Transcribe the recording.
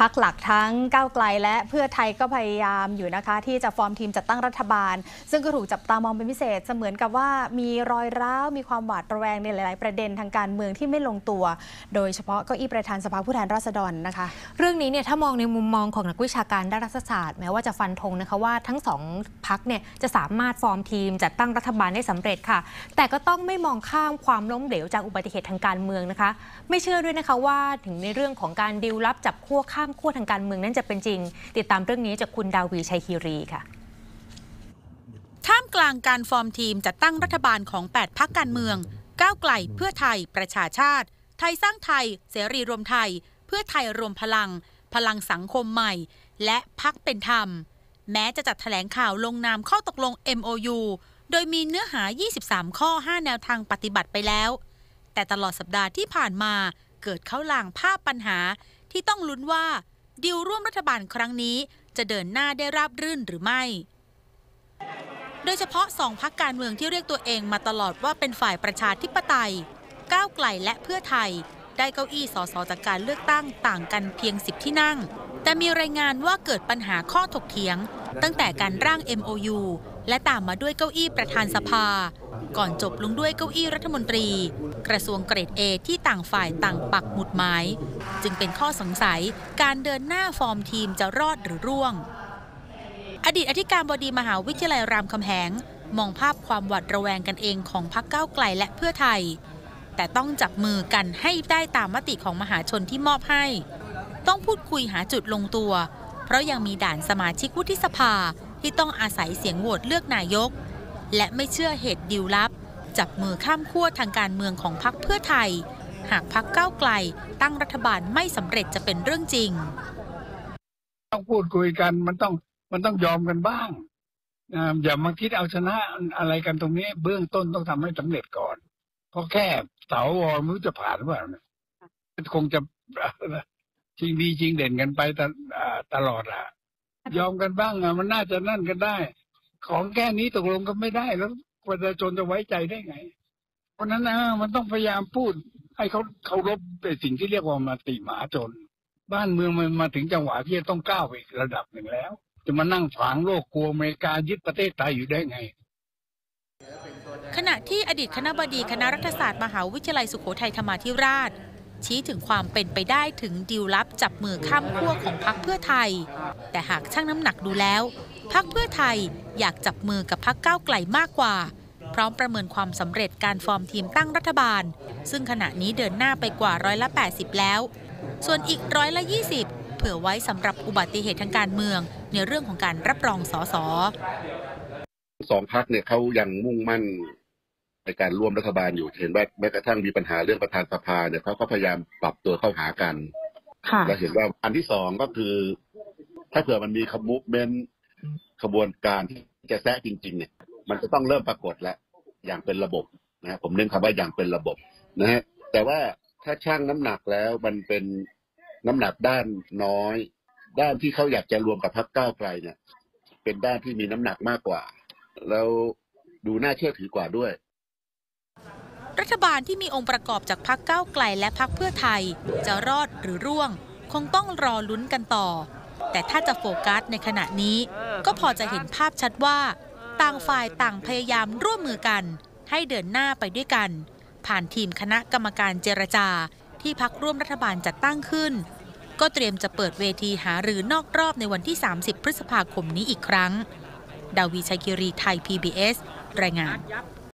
พรรคหลักทั้งก้าวไกลและเพื่อไทยก็พยายามอยู่นะคะที่จะฟอร์มทีมจัดตั้งรัฐบาลซึ่งก็ถูกจับตามองเป็นพิเศษเสมือนกับว่ามีรอยร้าวมีความหวาดระแวงในหลายๆประเด็นทางการเมืองที่ไม่ลงตัวโดยเฉพาะเก้าอี้ประธานสภาผู้แทนราษฎรนะคะเรื่องนี้เนี่ยถ้ามองในมุมมองของนักวิชาการด้านรัฐศาสตร์แม้ว่าจะฟันธงนะคะว่าทั้งสองพรรคเนี่ยจะสามารถฟอร์มทีมจัดตั้งรัฐบาลได้สำเร็จค่ะแต่ก็ต้องไม่มองข้ามความล้มเหลวจากอุบัติเหตุทางการเมืองนะคะไม่เชื่อด้วยนะคะว่าถึงในเรื่องของการดิวลับจับคั่วข้ามขั้วทางการเมืองนั้นจะเป็นจริงติดตามเรื่องนี้จากคุณดาวีชัยคีรีค่ะท่ามกลางการฟอร์มทีมจัดตั้งรัฐบาลของ8พรรคการเมืองก้าวไกลเพื่อไทยประชาชาติไทยสร้างไทยเสรีรวมไทยเพื่อไทยรวมพลังพลังสังคมใหม่และพรรคเป็นธรรมแม้จะจัดแถลงข่าวลงนามข้อตกลง MOU โดยมีเนื้อหา23ข้อ5แนวทางปฏิบัติไปแล้วแต่ตลอดสัปดาห์ที่ผ่านมาเกิดเข้าลางภาพปัญหาที่ต้องลุ้นว่าดีลร่วมรัฐบาลครั้งนี้จะเดินหน้าได้ราบรื่นหรือไม่โดยเฉพาะ2พรรคการเมืองที่เรียกตัวเองมาตลอดว่าเป็นฝ่ายประชาธิปไตยก้าวไกลและเพื่อไทยได้เก้าอี้สสจากการเลือกตั้งต่างกันเพียง10ที่นั่งแต่มีรายงานว่าเกิดปัญหาข้อถกเถียงตั้งแต่การร่าง MOU และตามมาด้วยเก้าอี้ประธานสภาก่อนจบลงด้วยเก้าอี้รัฐมนตรีกระทรวงเกรด A ที่ต่างฝ่ายต่างปักหมุดหมายจึงเป็นข้อสงสัยการเดินหน้าฟอร์มทีมจะรอดหรือร่วงอดีตอธิการบดีมหาวิทยาลัยรามคำแหงมองภาพความหวาดระแวงกันเองของพรรคก้าวไกลและเพื่อไทยแต่ต้องจับมือกันให้ได้ตามมติของมหาชนที่มอบให้ต้องพูดคุยหาจุดลงตัวเพราะยังมีด่านสมาชิกวุฒิสภาที่ต้องอาศัยเสียงโหวตเลือกนายกและไม่เชื่อเหตุดิวลับจับมือข้ามขั้วทางการเมืองของพรรคเพื่อไทยหากพรรคก้าวไกลตั้งรัฐบาลไม่สำเร็จจะเป็นเรื่องจริงต้องพูดคุยกันมันต้องยอมกันบ้างอย่ามาคิดเอาชนะอะไรกันตรงนี้เบื้องต้นต้องทำให้สำเร็จก่อนเพราะแค่สว.มือจะผ่านหรือเปล่าเนี่ยคงจะจริงดีจริงเด่นกันไปตลอดอ่ะยอมกันบ้างอ่ะมันน่าจะนั่นกันได้ของแค่นี้ตกลงกันไม่ได้แล้วประชาชนจะไว้ใจได้ไงเพราะนั้นมันต้องพยายามพูดให้เขาเคารพในสิ่งที่เรียกว่ามติมหาชนบ้านเมืองมันมาถึงจังหวะที่จะต้องก้าวไปอีกระดับหนึ่งแล้วจะมานั่งฝังโลกกลัวอเมริกายึดประเทศไทยอยู่ได้ไงขณะที่อดีตคณบดีคณะรัฐศาสตร์มหาวิทยาลัยสุโขทัยธรรมาธิราชชี้ถึงความเป็นไปได้ถึงดีลลับจับมือข้ามขั้วของพรรคเพื่อไทยแต่หากชั่งน้ำหนักดูแล้วพรรคเพื่อไทยอยากจับมือกับพรรคก้าวไกลมากกว่าพร้อมประเมินความสำเร็จการฟอร์มทีมตั้งรัฐบาลซึ่งขณะนี้เดินหน้าไปกว่า80%แล้วส่วนอีก20%เผื่อไว้สำหรับอุบัติเหตุทางการเมืองในเรื่องของการรับรองส.ส.สองพรรคเนี่ยเขายังมุ่งมั่นในการร่วมรัฐบาลอยู่เห็นว่าแม้กระทั่งมีปัญหาเรื่องประธานสภาเนี่ยเขาก็พยายามปรับตัวเข้าหากันและเห็นว่าอันที่สองก็คือถ้าเผื่อมันมีขบวนการที่จะแท้จริงๆเนี่ยมันจะต้องเริ่มปรากฏแล้วอย่างเป็นระบบนะผมเน้นคำว่าอย่างเป็นระบบนะฮะแต่ว่าถ้าชั่งน้ำหนักแล้วมันเป็นน้ำหนักด้านน้อยด้านที่เขาอยากจะรวมกับพรรคก้าวไกลเนี่ยเป็นด้านที่มีน้ำหนักมากกว่าแล้วดูน่าเชื่อถือกว่าด้วยรัฐบาลที่มีองค์ประกอบจากพรรคก้าวไกลและพรรคเพื่อไทยจะรอดหรือร่วงคงต้องรอลุ้นกันต่อแต่ถ้าจะโฟกัสในขณะนี้ก็พอจะเห็นภาพชัดว่าต่างฝ่ายต่างพยายามร่วมมือกันให้เดินหน้าไปด้วยกันผ่านทีมคณะกรรมการเจรจาที่พรรคร่วมรัฐบาลจัดตั้งขึ้นก็เตรียมจะเปิดเวทีหารือนอกรอบในวันที่30 พฤษภาคมนี้อีกครั้งดาวีชัยคีรีไทย PBS รายงาน